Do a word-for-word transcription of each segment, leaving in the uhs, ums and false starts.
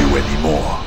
you anymore.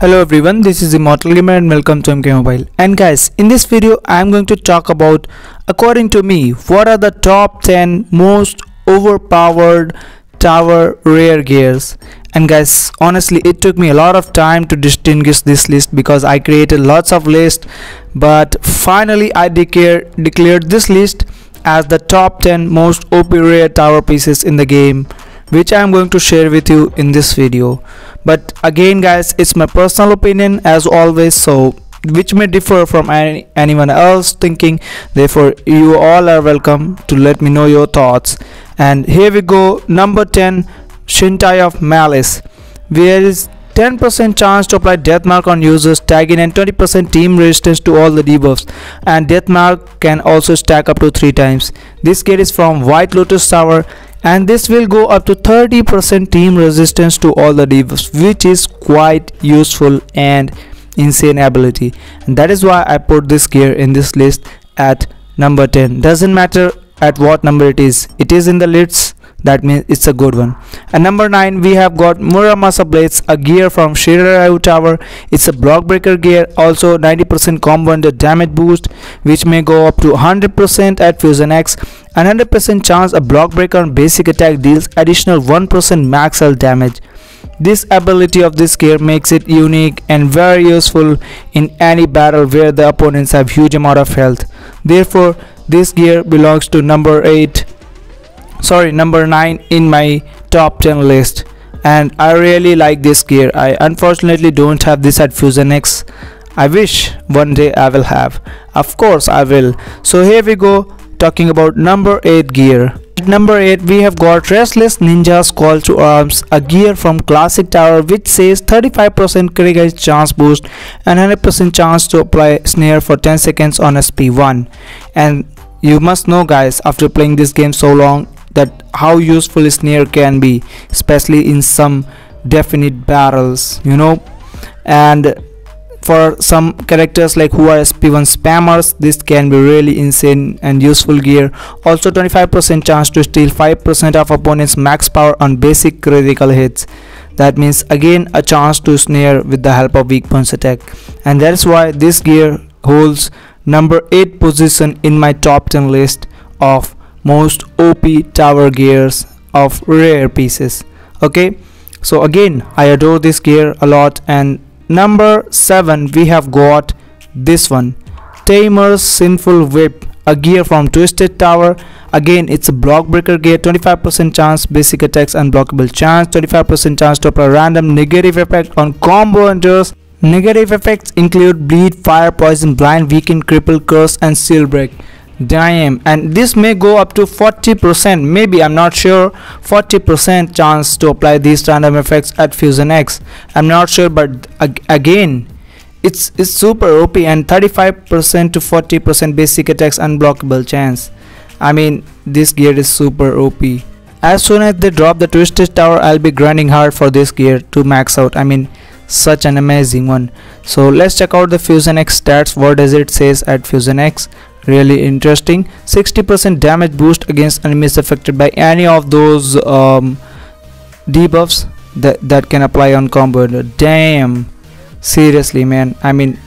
Hello everyone, this is Immortal Gamer and welcome to M K Mobile. And guys, in this video I am going to talk about, according to me, what are the top ten most overpowered tower rare gears. And guys, honestly it took me a lot of time to distinguish this list because I created lots of lists, but finally I declare, declared this list as the top ten most O P rare tower pieces in the game, which I am going to share with you in this video. But again guys, it's my personal opinion as always, so which may differ from any, anyone else thinking, therefore you all are welcome to let me know your thoughts. And here we go, number ten, Shintai of Malice, where is ten percent chance to apply death mark on users, tag in, and twenty percent team resistance to all the debuffs, and death mark can also stack up to three times. This gear is from White Lotus Tower, and this will go up to thirty percent team resistance to all the debuffs, which is quite useful and insane ability, and that is why I put this gear in this list at number ten. Doesn't matter at what number it is, it is in the lists, that means it's a good one. And number nine, we have got Muramasa blades, a gear from Shirai Tower. It's a block breaker gear, also ninety percent combo under damage boost, which may go up to one hundred percent at Fusion X, and one hundred percent chance a block breaker on basic attack deals additional one percent max health damage. This ability of this gear makes it unique and very useful in any battle where the opponents have huge amount of health. Therefore this gear belongs to number eight, sorry number nine in my top ten list, and I really like this gear. I unfortunately don't have this at Fusion X. I wish one day I will have, of course I will. So here we go, talking about number eight gear. At number eight we have got Restless Ninja's Call to Arms, a gear from Classic Tower, which says thirty-five percent critical chance boost and one hundred percent chance to apply snare for ten seconds on S P one. And you must know guys, after playing this game so long, that how useful snare can be, especially in some definite battles, you know. And for some characters like who are S P one spammers, this can be really insane and useful gear. Also twenty-five percent chance to steal five percent of opponents max power on basic critical hits. That means again a chance to snare with the help of weak punch attack, and that's why this gear holds number eight position in my top ten list of most O P tower gears of rare pieces. Okay, so again I adore this gear a lot. And number seven we have got this one, Tamer's Sinful Whip, a gear from Twisted Tower. Again it's a block breaker gear, twenty-five percent chance basic attacks unblockable chance, twenty-five percent chance to apply random negative effect on combo hunters. Negative effects include bleed, fire, poison, blind, weaken, cripple, curse, and seal break. Damn, and this may go up to forty percent, maybe, I'm not sure, forty percent chance to apply these random effects at Fusion X. I'm not sure, but ag again it's it's super O P, and thirty-five percent to forty percent basic attacks unblockable chance. I mean this gear is super O P. As soon as they drop the Twisted Tower, I'll be grinding hard for this gear to max out. I mean such an amazing one. So let's check out the Fusion X stats, what does it says at Fusion X. Really interesting, sixty percent damage boost against enemies affected by any of those um, debuffs that, that can apply on combo. Damn, seriously man, I mean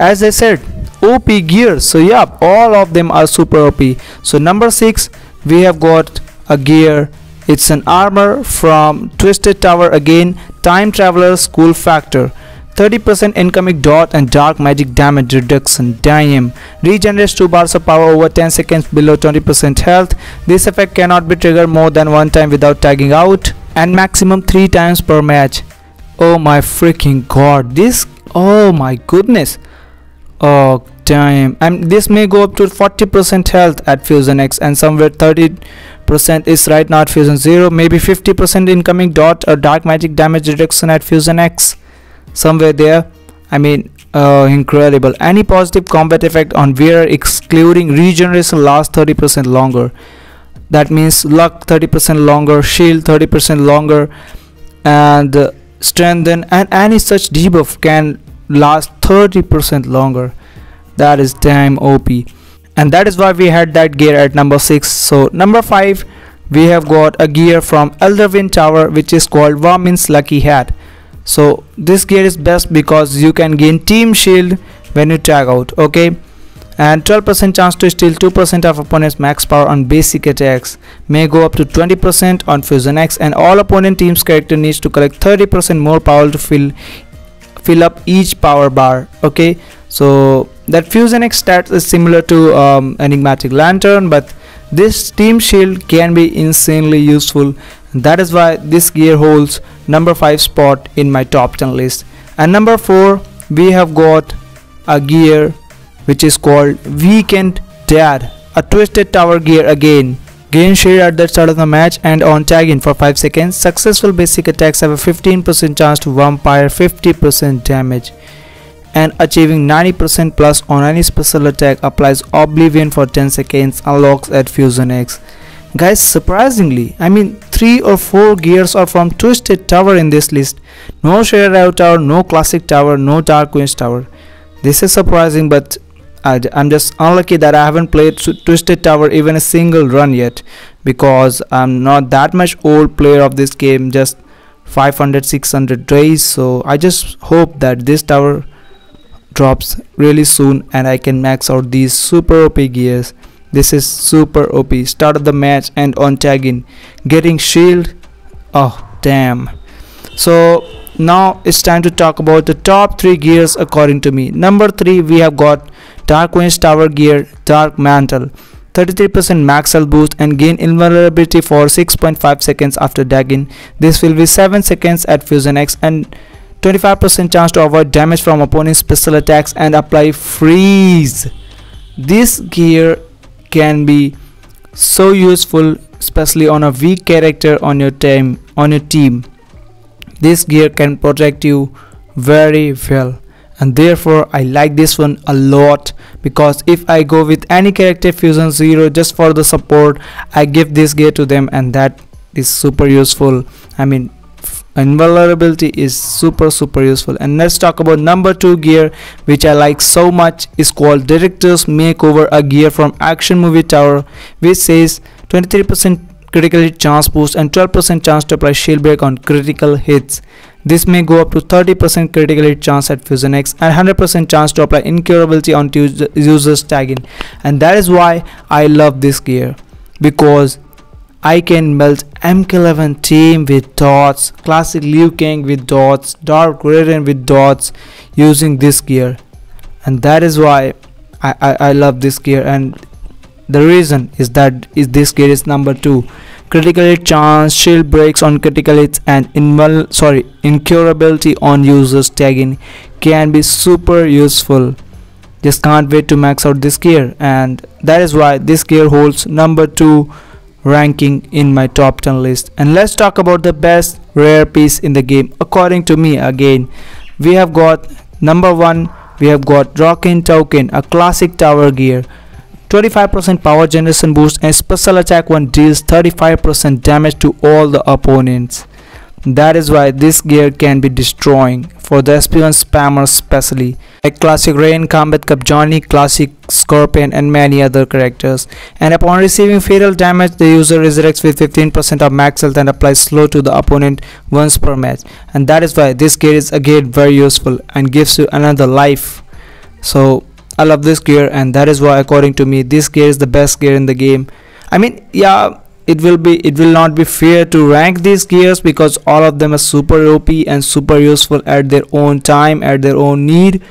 as I said, O P gears, so yeah, all of them are super O P. So number six we have got a gear, it's an armor from Twisted Tower, again Time Traveler's Cool Factor, thirty percent incoming dot and dark magic damage reduction. Damn, regenerates two bars of power over ten seconds below twenty percent health. This effect cannot be triggered more than one time without tagging out, and maximum three times per match. Oh my freaking god, this, oh my goodness, oh damn. And this may go up to forty percent health at Fusion X, and somewhere thirty percent is right now at Fusion zero, maybe fifty percent incoming dot or dark magic damage reduction at Fusion X, somewhere there. I mean uh, incredible. Any positive combat effect on wearer excluding regeneration lasts thirty percent longer, that means luck thirty percent longer, shield thirty percent longer, and uh, strengthen and any such debuff can last thirty percent longer. That is damn O P. and that is why we had that gear at number six. So number five, we have got a gear from Elder Wind Tower which is called Warmin's Lucky Hat. So this gear is best because you can gain team shield when you tag out, okay, and twelve percent chance to steal two percent of opponent's max power on basic attacks, may go up to twenty percent on fusion X, and all opponent team's character needs to collect thirty percent more power to fill fill up each power bar, okay. So that fusion X stat is similar to um, Enigmatic Lantern, but this team shield can be insanely useful. That is why this gear holds number five spot in my top ten list. And number four, we have got a gear which is called Weekend Dad, a Twisted Tower gear again. Gain shield at the start of the match and on tag in for five seconds. Successful basic attacks have a fifteen percent chance to vampire fifty percent damage, and achieving ninety percent plus on any special attack. Applies Oblivion for ten seconds, unlocks at Fusion X. Guys, surprisingly, I mean three or four gears are from Twisted Tower in this list. No Shirai Tower, no Classic Tower, no Darkwing Tower. This is surprising, but I, I'm just unlucky that I haven't played Twisted Tower even a single run yet, because I'm not that much old player of this game, just five hundred six hundred days. So I just hope that this tower drops really soon and I can max out these super O P gears. This is super O P. Start of the match and on tag in, getting shield. Oh damn. So now it's time to talk about the top three gears according to me. Number three, we have got Darkwing Tower gear, Dark Mantle. thirty-three percent max health boost and gain invulnerability for six point five seconds after tag in. This will be seven seconds at Fusion X, and twenty-five percent chance to avoid damage from opponent's special attacks and apply freeze. This gear can be so useful, especially on a weak character on your team. On your team, this gear can protect you very well, and therefore I like this one a lot, because if I go with any character fusion zero just for the support, I give this gear to them, and that is super useful. I mean, invulnerability is super super useful. And let's talk about number two gear, which I like so much, is called Director's Makeover, a gear from Action Movie Tower, which says twenty-three percent critical hit chance boost and twelve percent chance to apply shield break on critical hits. This may go up to thirty percent critical hit chance at Fusion X and one hundred percent chance to apply incurability on users tagging. And that is why I love this gear, because I can melt M K eleven team with dots, Classic Liu Kang with dots, Dark Raiden with dots using this gear. And that is why I, I, I love this gear, and the reason is that is this gear is number two. Critical hit chance, shield breaks on critical hits, and invul sorry incurability on users tagging can be super useful. Just can't wait to max out this gear, and that is why this gear holds number two ranking in my top ten list. And let's talk about the best rare piece in the game according to me. Again, we have got number one, we have got Rockin Token, a Classic Tower gear. Twenty-five percent power generation boost and special attack one deals thirty-five percent damage to all the opponents. That is why this gear can be destroying for the experienced spammers, especially like Classic Rain, Combat Cup Johnny, Classic Scorpion, and many other characters. And upon receiving fatal damage, the user resurrects with fifteen percent of max health and applies slow to the opponent once per match. And that is why this gear is again very useful and gives you another life. So I love this gear, and that is why according to me this gear is the best gear in the game. I mean, yeah, it will be it will not be fair to rank these gears, because all of them are super O P and super useful at their own time, at their own need.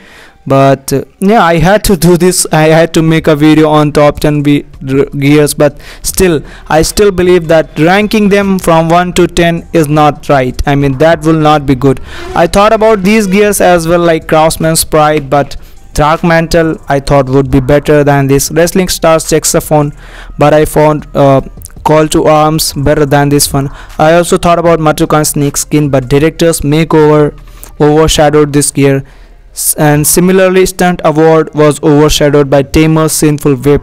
But uh, yeah, I had to do this. I had to make a video on top ten gears, but still I still believe that ranking them from one to ten is not right. I mean, that will not be good. I thought about these gears as well, like Craftsman's Pride, but Dark Mantle I thought would be better than this. Wrestling Stars Saxophone, but I found uh, Call to Arms better than this one. I also thought about Matukans Sneak Skin, but Director's Makeover overshadowed this gear, and similarly Stunt Award was overshadowed by Tamer's Sinful Whip.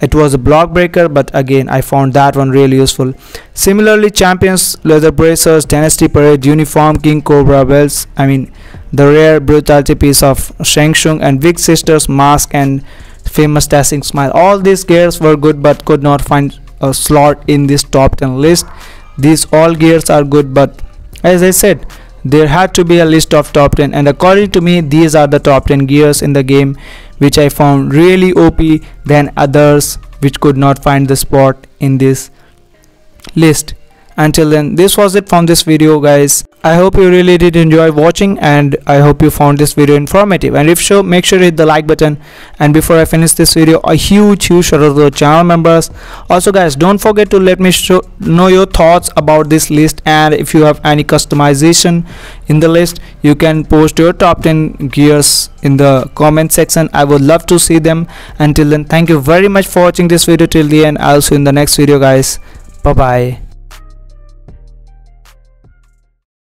It was a block breaker, but again I found that one really useful. Similarly, Champion's Leather Bracers, Dynasty Parade Uniform, King Cobra Belts, I mean the rare brutality piece of Shang Tsung, and Big Sister's Mask, and famous Dashing Smile. All these gears were good but could not find a slot in this top ten list. These all gears are good, but as I said, there had to be a list of top ten, and according to me these are the top ten gears in the game which I found really O P than others which could not find the spot in this list. Until then, this was it from this video guys. I hope you really did enjoy watching and I hope you found this video informative, and if so, make sure to hit the like button. And before I finish this video, a huge huge shout out to the channel members. Also guys, don't forget to let me show, know your thoughts about this list, and if you have any customization in the list, you can post your top ten gears in the comment section. I would love to see them. Until then, thank you very much for watching this video till the end. I'll see you in the next video guys. Bye bye.